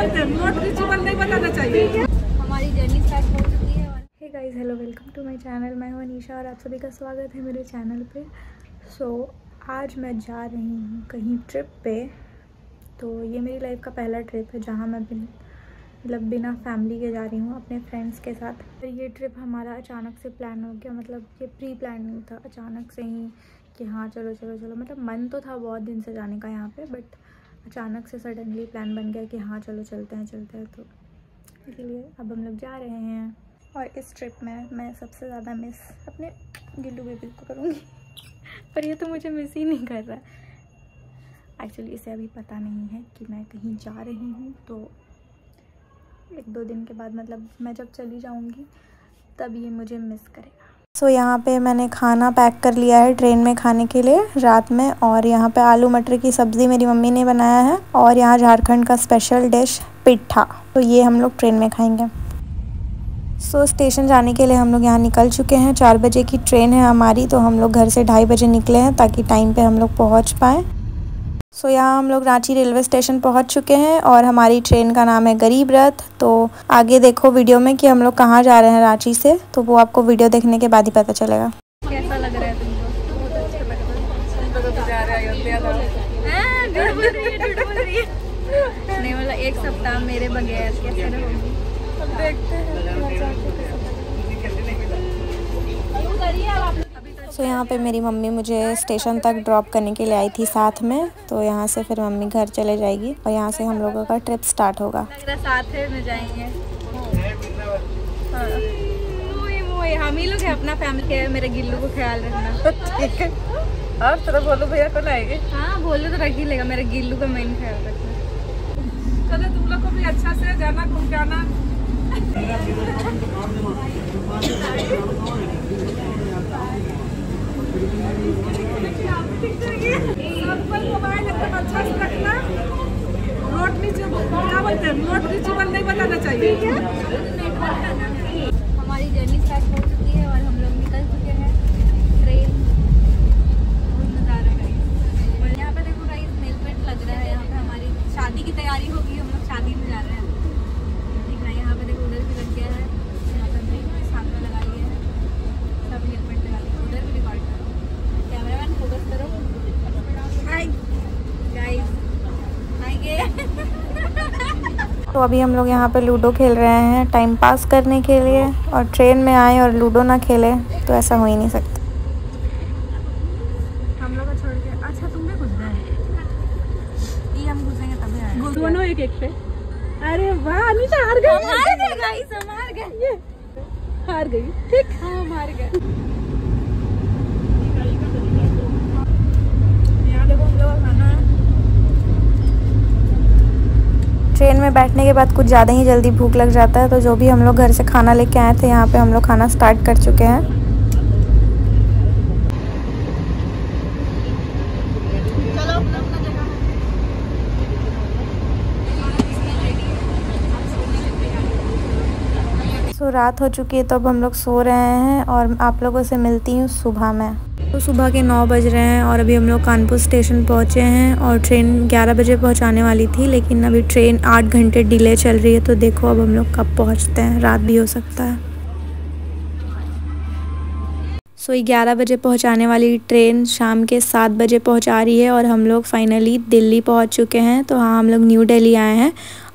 नहीं बताना चाहिए। हमारी जर्नी स्टार्ट हो चुकी है। Hey guys, hello, welcome to my channel. मैं हूँ अनीशा और आप सभी का स्वागत है मेरे चैनल पे। सो आज मैं जा रही हूँ कहीं ट्रिप पे। तो ये मेरी लाइफ का पहला ट्रिप है जहाँ मैं मतलब बिना फैमिली के जा रही हूँ, अपने फ्रेंड्स के साथ। तो ये ट्रिप हमारा अचानक से प्लान हो गया, मतलब ये प्री प्लान नहीं था, अचानक से ही कि हाँ चलो चलो चलो। मतलब मन तो था बहुत दिन से जाने का यहाँ पे, बट अचानक से सडनली प्लान बन गया कि हाँ चलो चलते हैं। तो इसीलिए अब हम लोग जा रहे हैं। और इस ट्रिप में मैं सबसे ज़्यादा मिस अपने गिल्लू बेबी को करूँगी, पर ये तो मुझे मिस ही नहीं कर रहा। एक्चुअली इसे अभी पता नहीं है कि मैं कहीं जा रही हूँ, तो एक दो दिन के बाद मतलब मैं जब चली जाऊँगी तब ये मुझे मिस करेगा। सो यहाँ पे मैंने खाना पैक कर लिया है ट्रेन में खाने के लिए रात में। और यहाँ पे आलू मटर की सब्ज़ी मेरी मम्मी ने बनाया है, और यहाँ झारखंड का स्पेशल डिश पिट्ठा, तो ये हम लोग ट्रेन में खाएंगे। सो स्टेशन जाने के लिए हम लोग यहाँ निकल चुके हैं। 4 बजे की ट्रेन है हमारी, तो हम लोग घर से 2:30 बजे निकले हैं ताकि टाइम पर हम लोग पहुँच पाएँ। सो यहाँ हम लोग रांची रेलवे स्टेशन पहुँच चुके हैं, और हमारी ट्रेन का नाम है गरीब रथ। तो आगे देखो वीडियो में कि हम लोग कहाँ जा रहे हैं रांची से, तो वो आपको वीडियो देखने के बाद ही पता चलेगा। कैसा लग रहा है तुमको? बहुत अच्छा लग रहा है। मतलब एक सप्ताह मेरे बगैर कैसे रहोगी, देखते हैं। तो यहाँ पे मेरी मम्मी मुझे स्टेशन तक ड्रॉप करने के लिए आई थी साथ में, तो यहाँ से फिर मम्मी घर चले जाएगी और यहाँ से हम लोगों का ट्रिप स्टार्ट होगा। साथ में जाएंगे हम ही लोग हैं, अपना फैमिली है। मेरे गिल्लू को ख्याल रखना, ठीक है? और थोड़ा बोलो भैया कौन आएंगे। हाँ बोलो तो रख ही लेगा, मेरे गिल्लू का मेन ख्याल रखना। चलो तुम लोग को भी अच्छा से जाना, घूम के आना। नहीं बताना चाहिए। हमारी जर्नी स्टार्ट हो चुकी है और हम लोग निकल चुके हैं ट्रेन। बहुत मजा आ रहा है। और यहाँ पे देखो गाइस, मेल पेट लग रहा है। यहाँ पे हमारी शादी की तैयारी होगी, हम लोग शादी में जा रहे हैं। ठीक है, यहाँ पे देखो उधर भी लग गया है, यहाँ पे भी साथ में लगा लिया है, सब मेल पेट लगा लिया। उधर भी रिकॉर्ड करो, कैमरा मैन फोकस करो। Hi guys, hi guys. तो अभी हम लोग यहाँ पे लूडो खेल रहे हैं टाइम पास करने के लिए, और ट्रेन में आए और लूडो ना खेले तो ऐसा हो ही नहीं सकता। हम लोग छोड़ के अच्छा तुम भी घुस गए, ये हम घुसेंगे तभी आएंगे दोनों एक पे। अरे वाह अनीशा हार गई, हार गई। ठीक है, हार गए। यहाँ देखो हम लोग खाना, ट्रेन में बैठने के बाद कुछ ज़्यादा ही जल्दी भूख लग जाता है, तो जो भी हम लोग घर से खाना लेके आए थे यहाँ पे हम लोग खाना स्टार्ट कर चुके हैं। सो रात हो चुकी है, तो अब हम लोग सो रहे हैं और आप लोगों से मिलती हूँ सुबह में। तो सुबह के 9 बज रहे हैं और अभी हम लोग कानपुर स्टेशन पहुँचे हैं, और ट्रेन 11 बजे पहुँचाने वाली थी, लेकिन अभी ट्रेन 8 घंटे डिले चल रही है। तो देखो अब हम लोग कब पहुँचते हैं, रात भी हो सकता है। सो 11 बजे पहुँचाने वाली ट्रेन शाम के 7 बजे पहुँचा रही है, और हम लोग फाइनली दिल्ली पहुँच चुके हैं। तो हाँ, हम लोग न्यू दिल्ली आए हैं,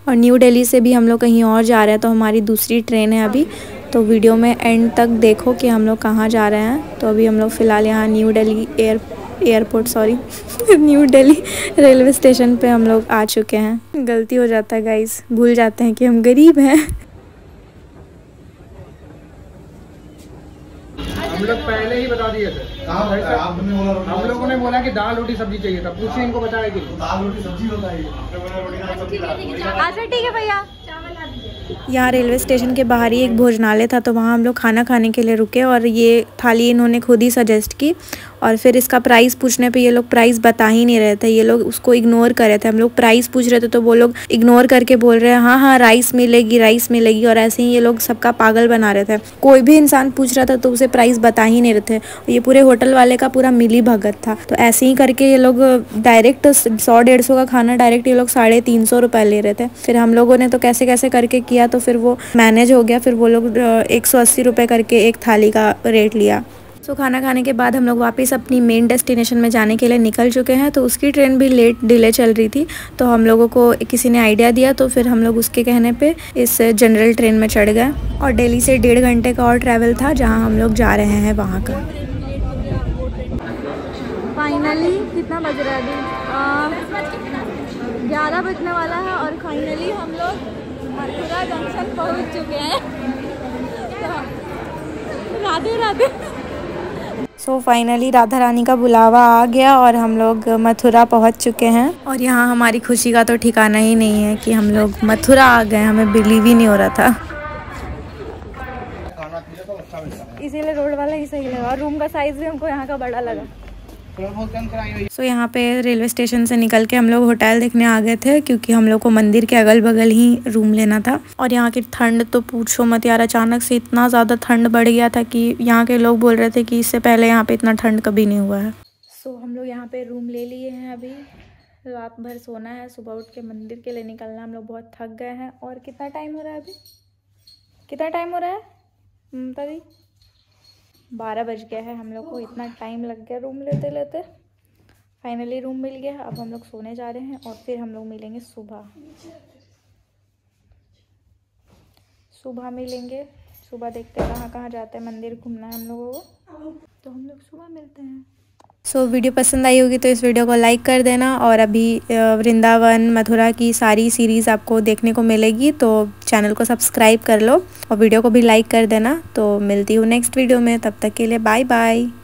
और न्यू दिल्ली से भी हम लोग कहीं और जा रहे हैं, तो हमारी दूसरी ट्रेन है अभी। तो वीडियो में एंड तक देखो कि हम लोग कहाँ जा रहे हैं। तो अभी हम लोग फ़िलहाल यहाँ New Delhi New Delhi railway station पे हम लोग आ चुके हैं। गलती हो जाता है गाइस, भूल जाते हैं कि हम गरीब हैं। हम लोग पहले ही बता दिए थे, हम लोगों ने बोला कि दाल रोटी सब्जी चाहिए था। पूछिए इनको, बताया कि दाल रोटी सब्जी बताइए। अच्छा ठीक है भैया। यहाँ रेलवे स्टेशन के बाहर ही एक भोजनालय था, तो वहाँ हम लोग खाना खाने के लिए रुके, और ये थाली इन्होंने खुद ही सजेस्ट की। और फिर इसका प्राइस पूछने पे ये लोग प्राइस बता ही नहीं रहे थे, ये लोग उसको इग्नोर कर रहे थे। हम लोग प्राइस पूछ रहे थे तो वो लोग इग्नोर करके बोल रहे हैं हाँ हाँ राइस मिलेगी राइस मिलेगी, और ऐसे ही ये लोग सबका पागल बना रहे थे। कोई भी इंसान पूछ रहा था तो उसे प्राइस बता ही नहीं रहे थे। ये पूरे होटल वाले का पूरा मिली भगत था। तो ऐसे ही करके ये लोग डायरेक्ट 100-150 का खाना डायरेक्ट ये लोग 350 रुपये ले रहे थे। फिर हम लोगों ने तो कैसे कैसे करके किया तो फिर वो मैनेज हो गया। फिर वो लोग 180 रुपये करके एक थाली का रेट लिया। तो खाना खाने के बाद हम लोग वापस अपनी मेन डेस्टिनेशन में जाने के लिए निकल चुके हैं। तो उसकी ट्रेन भी लेट डिले चल रही थी, तो हम लोगों को किसी ने आइडिया दिया तो फिर हम लोग उसके कहने पे इस जनरल ट्रेन में चढ़ गए। और दिल्ली से 1.5 घंटे का और ट्रैवल था जहां हम लोग जा रहे हैं वहां का। फाइनली कितना बज रहा है? 11 बजने वाला है और फाइनली हम लोग मथुरा जंक्शन पहुँच चुके हैं। राधे राधे। सो फाइनली राधा रानी का बुलावा आ गया और हम लोग मथुरा पहुंच चुके हैं। और यहाँ हमारी खुशी का तो ठिकाना ही नहीं है कि हम लोग मथुरा आ गए, हमें बिलीव ही नहीं हो रहा था। इसीलिए रोड वाला ही सही लगा और रूम का साइज भी हमको यहाँ का बड़ा लगा। सो यहाँ पे रेलवे स्टेशन से निकल के हम लोग होटल देखने आ गए थे क्योंकि हम लोग को मंदिर के अगल बगल ही रूम लेना था। और यहाँ की ठंड तो पूछो मत यार, अचानक से इतना ज़्यादा ठंड बढ़ गया था कि यहाँ के लोग बोल रहे थे कि इससे पहले यहाँ पे इतना ठंड कभी नहीं हुआ है। सो हम लोग यहाँ पे रूम ले लिए हैं। अभी रात भर सोना है, सुबह उठ के मंदिर के लिए निकलना है। हम लोग बहुत थक गए हैं। और कितना टाइम हो रहा है अभी? कितना टाइम हो रहा है तभी? 12 बज गया है। हम लोग को इतना टाइम लग गया रूम लेते लेते। फाइनली रूम मिल गया। अब हम लोग सोने जा रहे हैं और फिर हम लोग मिलेंगे सुबह। सुबह मिलेंगे, सुबह देखते हैं कहाँ कहाँ जाते हैं, मंदिर घूमना है हम लोगों को, तो हम लोग सुबह मिलते हैं। सो वीडियो पसंद आई होगी तो इस वीडियो को लाइक कर देना। और अभी वृंदावन मथुरा की सारी सीरीज़ आपको देखने को मिलेगी, तो चैनल को सब्सक्राइब कर लो और वीडियो को भी लाइक कर देना। तो मिलती हूँ नेक्स्ट वीडियो में, तब तक के लिए बाय बाय।